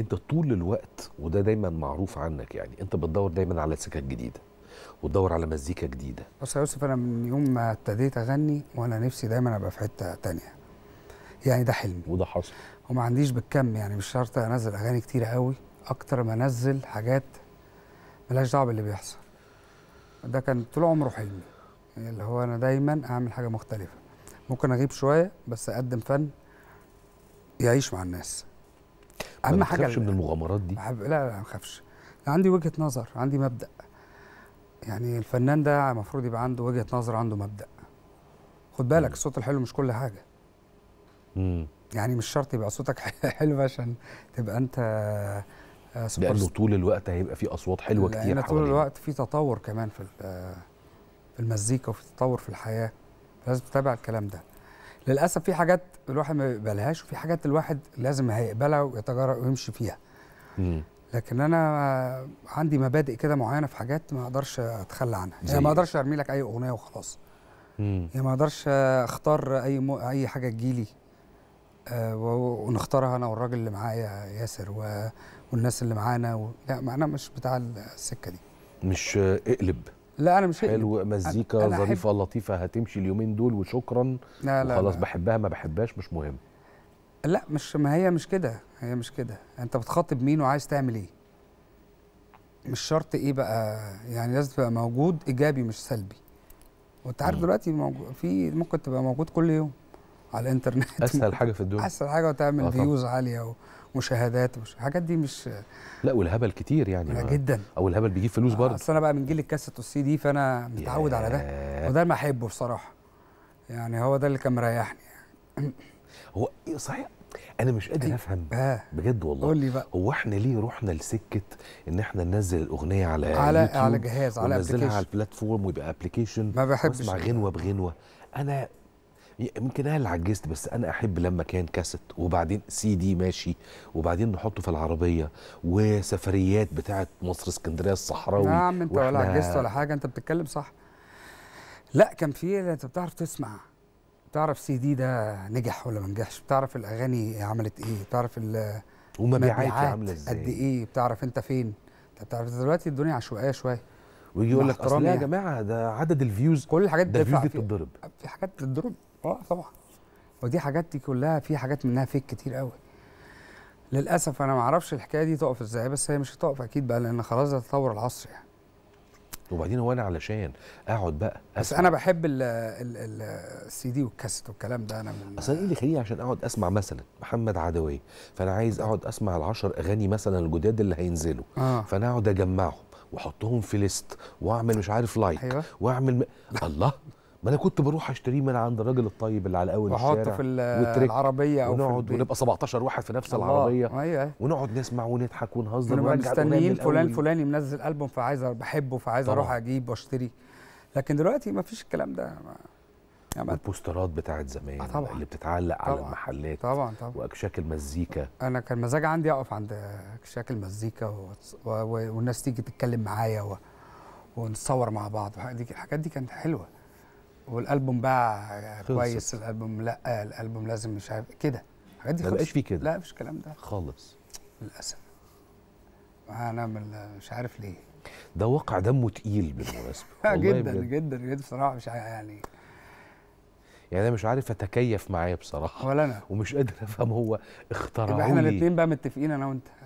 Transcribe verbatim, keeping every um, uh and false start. انت طول الوقت، وده دايما معروف عنك، يعني انت بتدور دايما على سكك جديده وتدور على مزيكا جديده. بص يا يوسف، انا من يوم ما ابتديت اغني وانا نفسي دايما ابقى في حته ثانيه، يعني ده حلمي وده حصل، وما عنديش بالكم، يعني مش شرط انزل اغاني كتير قوي، اكتر ما انزل حاجات ملهاش دعوه باللي بيحصل. ده كان طول عمره حلمي، اللي هو انا دايما اعمل حاجه مختلفه، ممكن اغيب شويه بس اقدم فن يعيش مع الناس. اهم حاجه ما تخافش من المغامرات دي. لا لا ما اخافش، عندي وجهه نظر، عندي مبدا، يعني الفنان ده المفروض يبقى عنده وجهه نظر، عنده مبدا. خد بالك، الصوت الحلو مش كل حاجه. امم يعني مش شرط يبقى صوتك حلو عشان تبقى انت سوبر. لانه طول الوقت هيبقى في اصوات حلوه كتير حوالينا، طول الوقت في تطور كمان في في المزيكا، وفي تطور في الحياه، لازم تتابع الكلام ده. للاسف في حاجات الواحد ما بيقبلهاش، وفي حاجات الواحد لازم هيقبلها ويتجرأ ويمشي فيها. مم. لكن انا عندي مبادئ كده معينه في حاجات ما اقدرش اتخلى عنها، يعني ما اقدرش ارمي لك اي اغنيه وخلاص، يعني ما اقدرش اختار اي م... اي حاجه تجيلي أه ونختارها انا والراجل اللي معايا ياسر و... والناس اللي معانا و... لا انا مش بتاع السكه دي، مش اقلب. لا انا مش حلو، مزيكا ظريفه لطيفه هتمشي اليومين دول وشكرا. لا لا خلاص، بحبها ما بحبهاش مش مهم. لا مش، ما هي مش كده، هي مش كده. انت بتخاطب مين وعايز تعمل ايه، مش شرط ايه بقى، يعني لازم تبقى موجود ايجابي مش سلبي. وانت عارف دلوقتي موجود، في ممكن تبقى موجود كل يوم على الانترنت، اسهل حاجه في الدنيا، اسهل حاجه، وتعمل فيوز عاليه ومشاهدات، الحاجات دي مش، لا والهبل كتير يعني، لا جدا، او الهبل بيجيب فلوس برضه. اصل انا بقى من جيل الكاسيت والسي دي، فانا متعود على ده، وده اللي بحبه بصراحه، يعني هو ده اللي كان مريحني. هو صحيح انا مش قادر افهم بجد والله، قول لي بقى، هو احنا ليه رحنا لسكه ان احنا ننزل الاغنيه على على على جهاز، على ابلكيشن، على البلاتفورم، ويبقى ابلكيشن، ما بحبش اسمع غنوه بغنوه. انا يمكن انا اللي عجزت، بس انا احب لما كان كاسيت وبعدين سي دي ماشي، وبعدين نحطه في العربيه، وسفريات بتاعه مصر، اسكندريه، الصحراوي. يا عم انت ولا عجزت ولا حاجه، انت بتتكلم صح. لا كان في، انت بتعرف تسمع، بتعرف سي دي ده نجح ولا ما نجحش، بتعرف الاغاني عملت ايه، بتعرف المبيعات عامله ازاي قد ايه، بتعرف انت فين. انت بتعرف دلوقتي الدنيا عشوائيه شويه، ويجي يقول لك اصل يا جماعه ده عدد الفيوز، كل الحاجات دي بتتضرب، في حاجات بتتضرب اه طبعا، ودي حاجات، دي كلها في حاجات منها فيك كتير قوي للاسف. انا ما اعرفش الحكايه دي تقف ازاي، بس هي مش هتقف اكيد بقى، لان خلاص ده تطور العصر يعني. وبعدين هو انا علشان اقعد بقى أسمع. بس انا بحب السي دي والكاسيت والكلام ده. انا من اصل ايه اللي يخليني عشان اقعد اسمع مثلا محمد عدوية، فانا عايز اقعد اسمع العشر اغاني مثلا الجداد اللي هينزلوا آه. فانا اقعد اجمعهم واحطهم في ليست، واعمل مش عارف لايك أيوة. واعمل م... الله، ما انا كنت بروح اشتريه من عند الراجل الطيب اللي على اول الشارع، واحطه في العربيه، او ونقعد ونبقى سبعتاشر واحد في نفس العربيه أيه. ونقعد نسمع ونضحك ونهزر، ونبقى مستنيين فلان فلان منزل البوم، فعايز بحبه، فعايز اروح اجيب واشتري. لكن دلوقتي ما فيش الكلام ده. البوسترات بتاعت زمان طبعًا. اللي بتتعلق طبعًا. على المحلات طبعا طبعا، واكشاك المزيكا. انا كان مزاج عندي اقف عند اكشاك المزيكا و... و... و... والناس تيجي تتكلم معايا و... ونتصور مع بعض. الحاجات دي كانت حلوه، والالبوم باع كويس، الالبوم لا الالبوم لازم مش عارف كده، الحاجات دي خالص ما بقاش فيه كده، لا مفيش الكلام ده خالص للاسف. انا مش عارف ليه، ده واقع دمه تقيل بالمناسبه جدا جدا جدا بصراحه، مش يعني يعني انا مش عارف اتكيف معاه بصراحه، ولا انا، ومش قادر افهم هو اخترعوا لي. احنا الاثنين بقى متفقين انا وانت